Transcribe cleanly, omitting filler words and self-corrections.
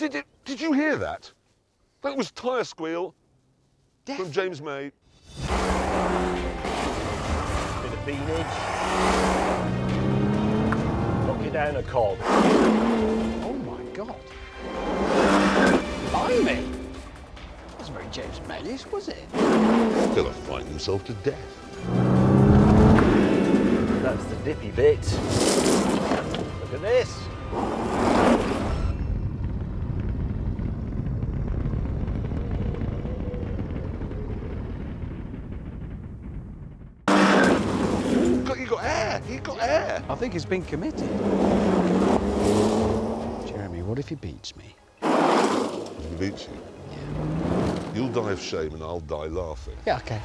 Did you hear that? That was tyre squeal from James May. Bit of beanage. Knock you down a cob. Oh my God. Blimey! That wasn't very James May-ish, was it? Still a fighting himself to death. That's the dippy bit. Look at this. He got air. I think he's been committed. Jeremy, what if he beats me? If he beats you? Yeah. You'll die of shame and I'll die laughing. Yeah, OK.